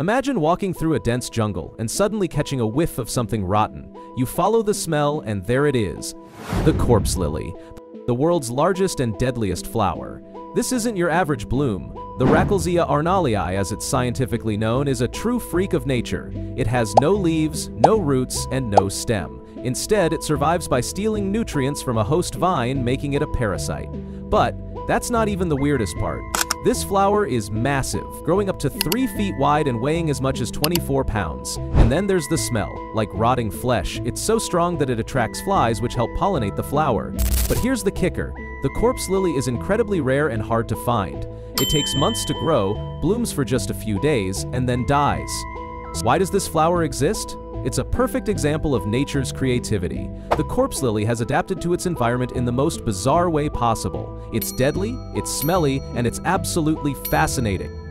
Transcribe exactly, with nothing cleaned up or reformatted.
Imagine walking through a dense jungle and suddenly catching a whiff of something rotten. You follow the smell and there it is, the corpse lily, the world's largest and deadliest flower. This isn't your average bloom. The Rafflesia arnoldii, as it's scientifically known, is a true freak of nature. It has no leaves, no roots, and no stem. Instead, it survives by stealing nutrients from a host vine, making it a parasite. But that's not even the weirdest part. This flower is massive, growing up to three feet wide and weighing as much as twenty-four pounds. And then there's the smell. Like rotting flesh, it's so strong that it attracts flies which help pollinate the flower. But here's the kicker. The corpse lily is incredibly rare and hard to find. It takes months to grow, blooms for just a few days, and then dies. So why does this flower exist? It's a perfect example of nature's creativity. The corpse lily has adapted to its environment in the most bizarre way possible. It's deadly, it's smelly, and it's absolutely fascinating.